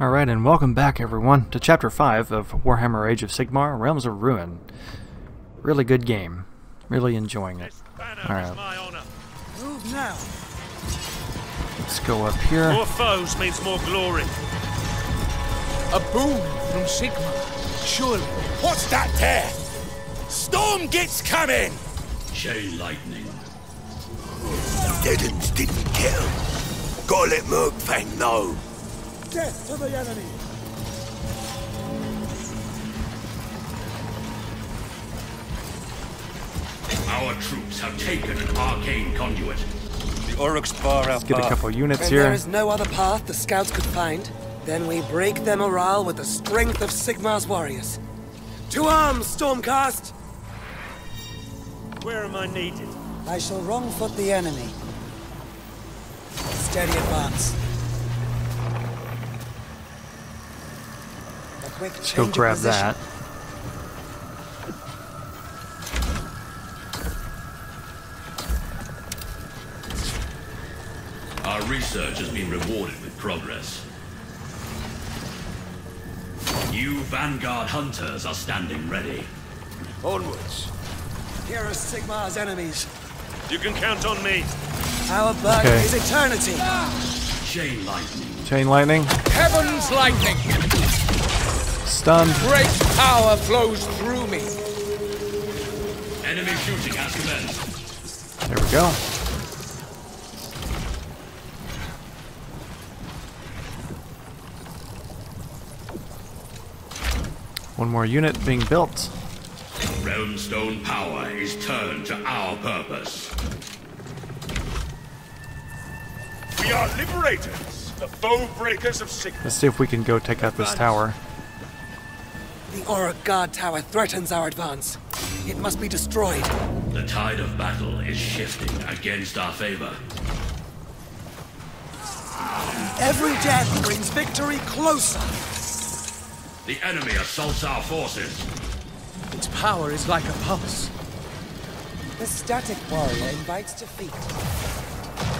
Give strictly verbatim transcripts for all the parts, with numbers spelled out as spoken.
Alright, and welcome back everyone to Chapter five of Warhammer Age of Sigmar Realms of Ruin. Really good game. Really enjoying it. Alright. Move now. Let's go up here. More foes means more glory. A boom from Sigma. Surely. What's that there? Storm gets coming! Jay lightning. Deadens didn't kill. Gotta let Murkfang know. Death to the enemy! Our troops have taken an arcane conduit. The Oryx bar out. Let's get a couple units when here. There is no other path the scouts could find. Then we break their morale with the strength of Sigmar's warriors. To arms, Stormcast! Where am I needed? I shall wrong-foot the enemy. Steady advance. Let's go grab that. Our research has been rewarded with progress. New Vanguard hunters are standing ready. Onwards. Here are Sigmar's enemies. You can count on me. Our bug okay. is eternity. Chain lightning. Chain lightning. Heaven's lightning. Stunned. Great power flows through me. Enemy shooting has commenced. There we go. One more unit being built. Realmstone power is turned to our purpose. We are liberators, the foe breakers of Sigma. Let's see if we can go take out this tower. The Auric guard tower threatens our advance. It must be destroyed. The tide of battle is shifting against our favor. Every death brings victory closer. The enemy assaults our forces. Its power is like a pulse. The static warrior invites defeat.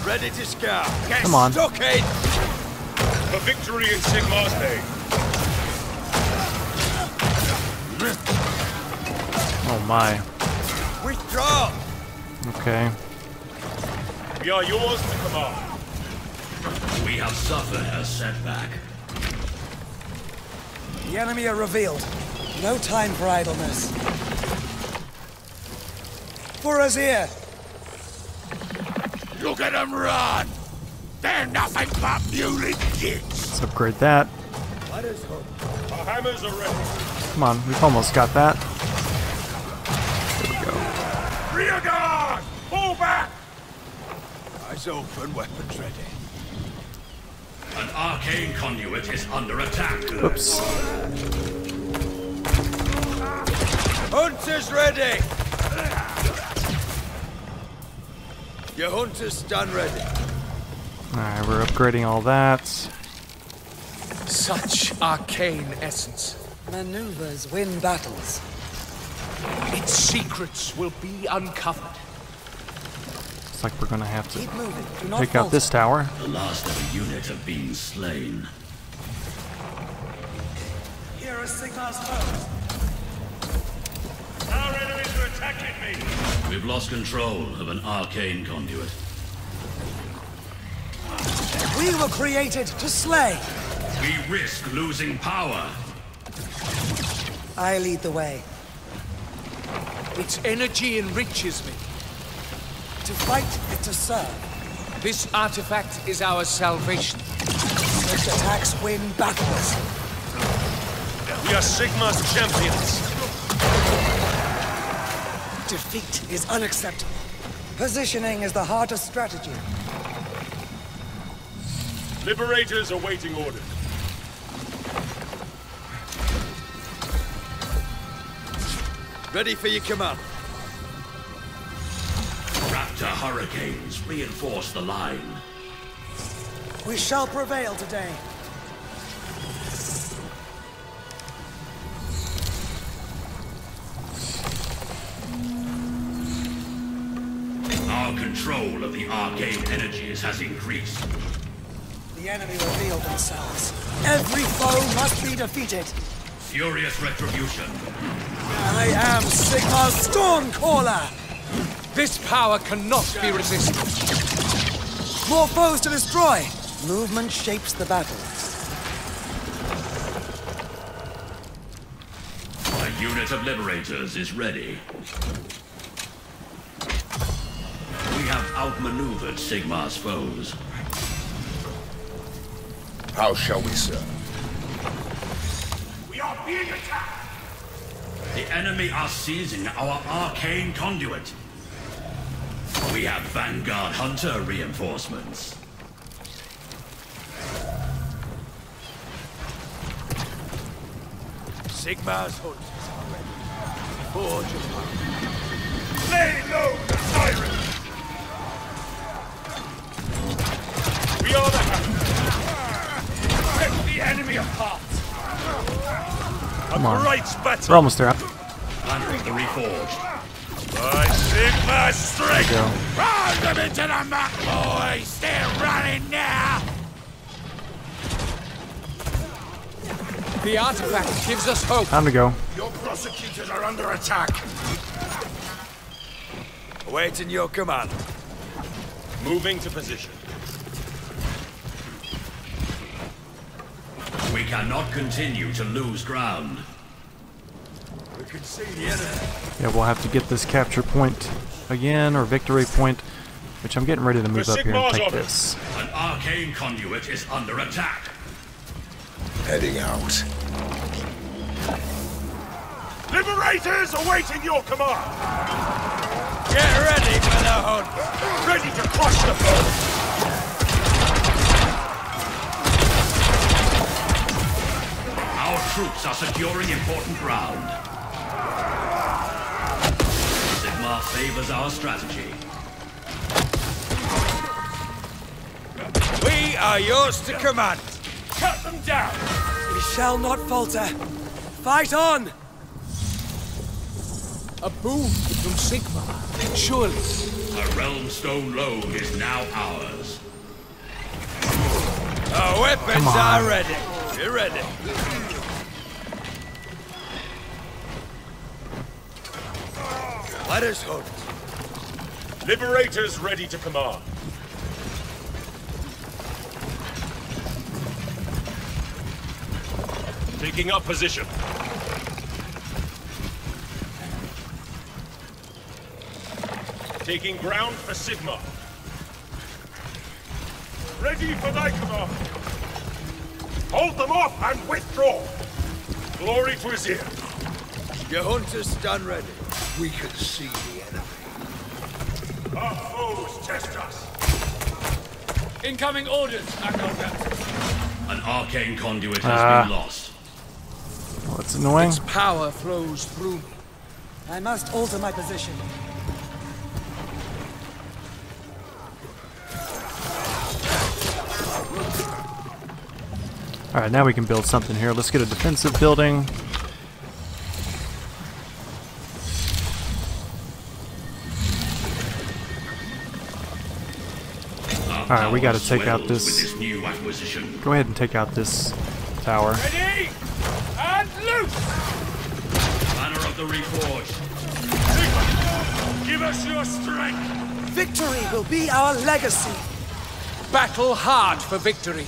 Ready to scout. Come on. Stockade. For victory in Sigmar's name. Oh my. Withdraw. Okay. We are yours to command. We have suffered a setback. The enemy are revealed. No time for idleness. For Azyr. Look at them run. They're nothing but muley kids. Let's upgrade that. Let us hope. Our hammers are ready. Come on, we've almost got that. There we go. Rear guard! Pull back! Eyes open, weapons ready. An arcane conduit is under attack. Oops. Hunters ready! Your hunter's done ready. Alright, we're upgrading all that. Such arcane essence. Maneuvers win battles. Its secrets will be uncovered. It's like we're gonna have to pick out this tower. The last of the unit have been slain. Here are Sigmar's foes. Our enemies are attacking me. We've lost control of an arcane conduit. We were created to slay. We risk losing power. I lead the way. Its energy enriches me. To fight and to serve. This artifact is our salvation. Such attacks win battles. We are Sigmar's champions. Defeat is unacceptable. Positioning is the heart of strategy. Liberators awaiting orders. Ready for your command. Raptor hurricanes reinforce the line. We shall prevail today. Our control of the arcane energies has increased. The enemy revealed themselves. Every foe must be defeated. Furious retribution. I am Sigma Stormcaller. This power cannot be resisted. More foes to destroy. Movement shapes the battles. A unit of liberators is ready. We have outmaneuvered Sigmar's foes. How shall we serve? We are being attacked! The enemy are seizing our arcane conduit. We have Vanguard Hunter reinforcements. Sigmar's horses are ready. Forge upon. Lay low the siren! We are the hunters. Rip the enemy apart! Come on. Battle. We're almost there. Under the reforged. By Sigma's strength! Round them into the map, boys! They're running now! The artifact gives us hope. Time to go. Your prosecutors are under attack. Awaiting your command. Moving to position. We cannot continue to lose ground. We can see the enemy. Yeah, we'll have to get this capture point again, or victory point, which I'm getting ready to move up here and take this. An arcane conduit is under attack. Heading out. Liberators awaiting your command. Get ready for the hunt. Ready to crush the foe. Troops are securing important ground. Sigma favors our strategy. We are yours to command. Cut them down. We shall not falter. Fight on. A boon from Sigma. Surely. A realmstone loan is now ours. Our weapons are ready. We're ready. Let us hope. Liberators ready to command. Taking up position. Taking ground for Sigma. Ready for thy command. Hold them off and withdraw. Glory to Azyr. Your hunters stand ready. We can see the enemy. Our foes test us. Incoming orders, Agamemnon. An arcane conduit has uh, been lost. Well, that's annoying. Its power flows through me. I must alter my position. All right, now we can build something here. Let's get a defensive building. Alright, we gotta take out this. this new Go ahead and take out this tower. Ready and loose! Banner of the Reforged. Give us your strength! Victory will be our legacy. Battle hard for victory.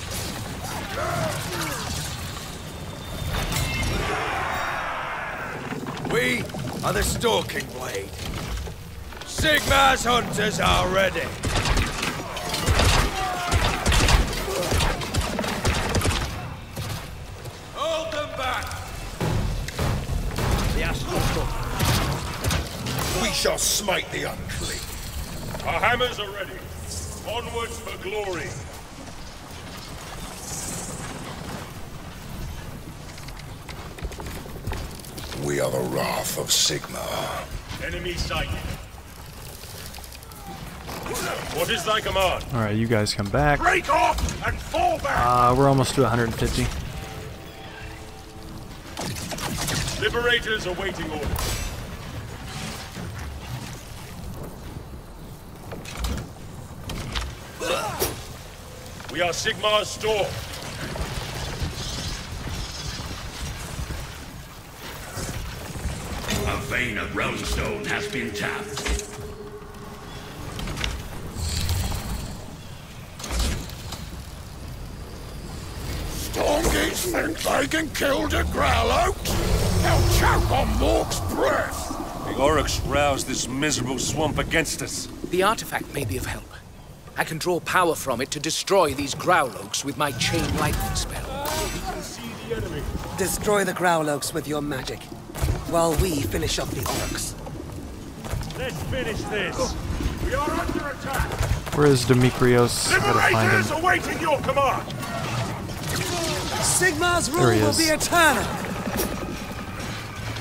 We are the Stalking Blade. Sigmar's hunters are ready. We shall smite the unclean. Our hammers are ready. Onwards for glory. We are the wrath of Sigma. Enemy sighted. What is thy command? All right, you guys come back. Break off and fall back. Uh, we're almost to one hundred fifty. Liberators awaiting orders. We are Sigmar's storm. vein of Roundstone has been tapped. Stormgates think they can kill the Growlokes? They'll choke on Mork's breath! The Oryx roused this miserable swamp against us. The artifact may be of help. I can draw power from it to destroy these Growlokes with my chain lightning spell. We can see the enemy. Destroy the Growlokes with your magic, while we finish off the Oryx. Let's finish this. We are under attack. Where is Demikrios? Liberators awaiting your command. Sigmar's rule will be eternal.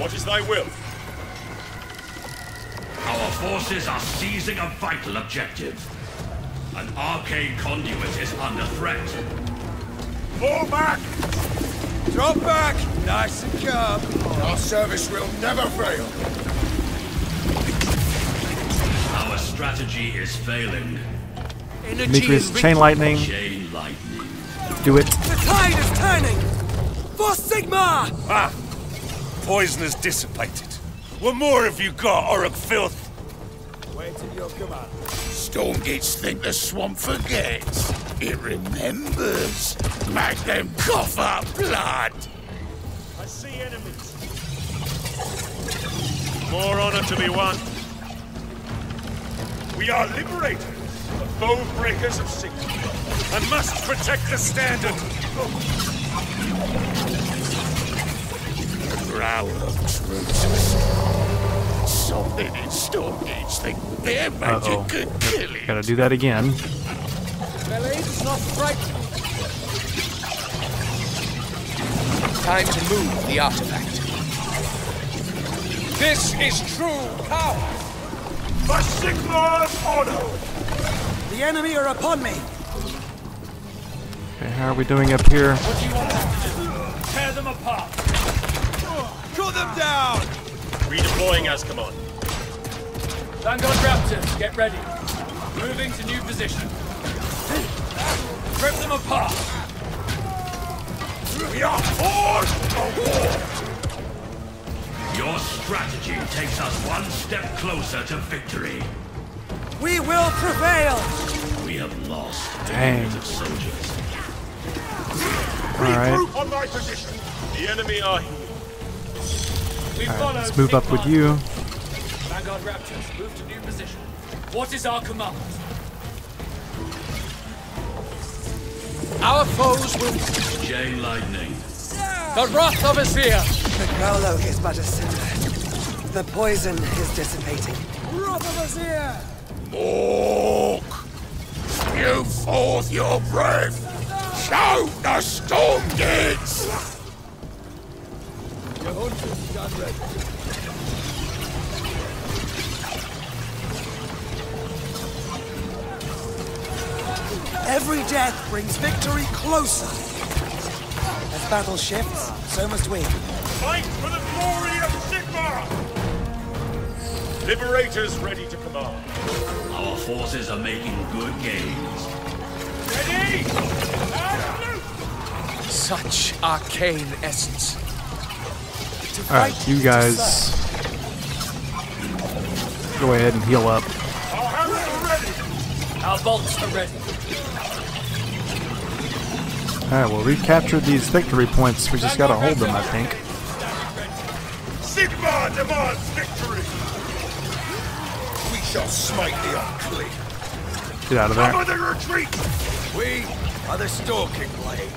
What is thy will? Our forces are seizing a vital objective. An arcane conduit is under threat. Fall back! Drop back! Nice and calm. Our service will never fail. Our strategy is failing. Mikris, chain lightning. Chain lightning. Do it. The tide is turning! For Sigma! Ah! Poison is dissipated. What more have you got, Auric filth? Wait till your command. Stormgates think the swamp forgets. It remembers. Make them cough up blood. I see enemies. More honor to be won. We are liberators, the foe breakers of Sigma, and must protect the standard. The Growlokes roots us. Something in Stormgates think their magic uh -oh. could kill it. Gotta do that again. Bellade's not frightened. Time to move the artifact. This is true power. For Sigmar's honor. The enemy are upon me. Okay, how are we doing up here? What do you want us to do? Tear them apart. Cut them down. Redeploying us, come on. Vanguard Raptors, get ready. Moving to new position. Rip them apart. We are forced to war! Your strategy takes us one step closer to victory. We will prevail! We have lost millions of soldiers. Regroup right. on my position. The enemy are here. We right, let's move up with you. Vanguard Raptors, move to new position. What is our command? Our foes will... Chain lightning. The wrath of Azyr. The Growloke is but a sinner. The poison is dissipating. Wrath of Azyr! Mork! Spew forth your breath! Shout the Stormgates! Your hunch is done ready. Every death brings victory closer. As battle shifts, so must we. Fight for the glory of Sigmar! Liberators ready to command. Our forces are making good gains. Ready! And loose! Such arcane essence. Alright, you guys go ahead and heal up. Our arrows are ready. Our bolts are ready. Alright, well, recapture these victory points. We just gotta hold them, I think. Sigma demands victory! We shall smite the unclean. Get out of there. Cover the retreat! We are the stalking blade.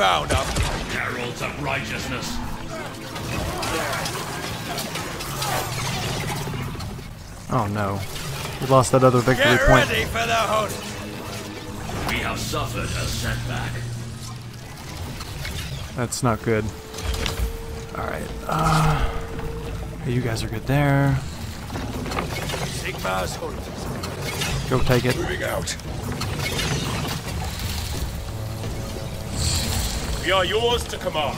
Found us. Heralds of righteousness. Oh no. We lost that other victory Get point. Ready for the hunt. We have suffered a setback. That's not good. Alright. Uh, you guys are good there. Sigma's Go take it. Moving out. We are yours to command.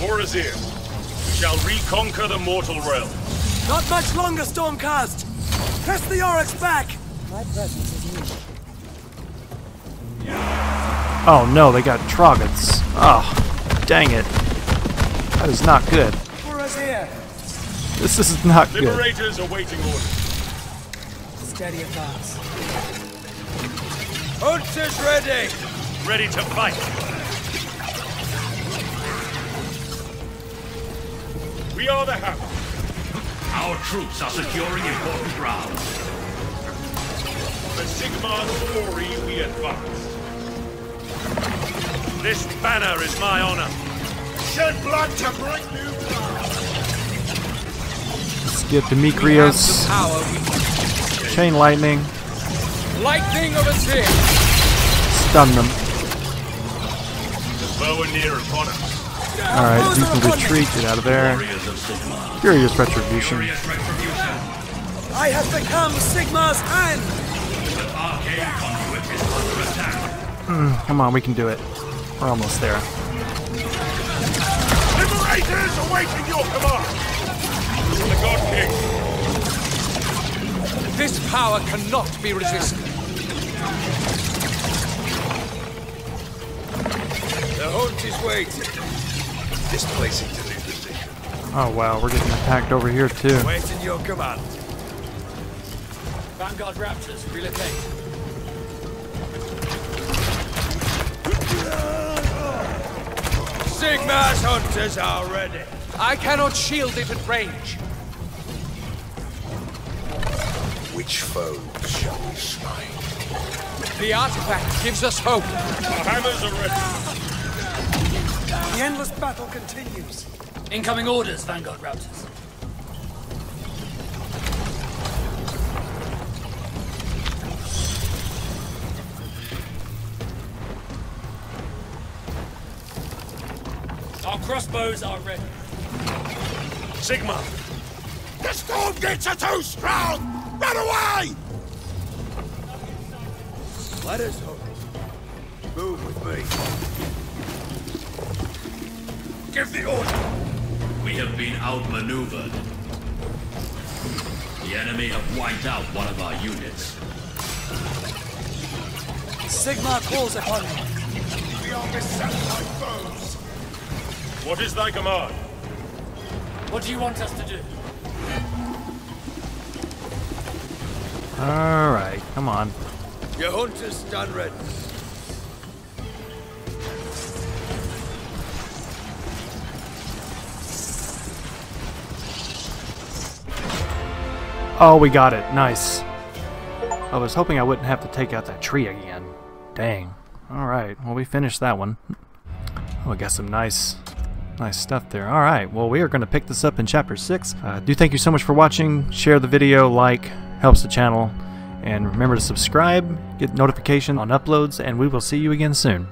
For Azyr, we shall reconquer the mortal realm. Not much longer, Stormcast! Press the Oryx back! My presence is needed. Oh no, they got trogoths. Oh, dang it. That is not good. This is not good. Liberators awaiting orders. Steady advance. Oats is ready. Ready to fight. We are the house. Our troops are securing important ground. For Sigmar's glory, we advance. This banner is my honor. Shed blood to break new ground. Let's get Demikrios. Chain lightning. Lightning of Azyr. Stun them. The bow and near upon us. All right, you can retreat. Get out of there. Furious retribution. I have become Sigmar's hand. Mm, come on, we can do it. We're almost there. Liberators awaiting your command. The God King. This power cannot be resisted. The host is waiting. Displacing to new position. Oh wow, we're getting attacked over here too. Wait in your command. Vanguard Raptors, relocate. Sigma's hunters are ready. I cannot shield it at range. Which foe shall we smite? The artifact gives us hope. Our hammers are ready. The endless battle continues. Incoming orders, Vanguard Raptors. Our crossbows are ready. Sigma! The storm gates are too strong! Run away! Let us hope. Move with me. Give the order! We have been outmaneuvered. The enemy have wiped out one of our units. Sigma calls upon me. We are beset by foes. What is thy command? What do you want us to do? Alright, come on. Your hunter's stand ready. Oh, we got it. Nice. I was hoping I wouldn't have to take out that tree again. Dang. Alright, well, we finished that one. Oh, I got some nice nice stuff there. Alright, well, we are going to pick this up in Chapter six. Uh, do thank you so much for watching. Share the video, like, helps the channel. And remember to subscribe, get notification on uploads, and we will see you again soon.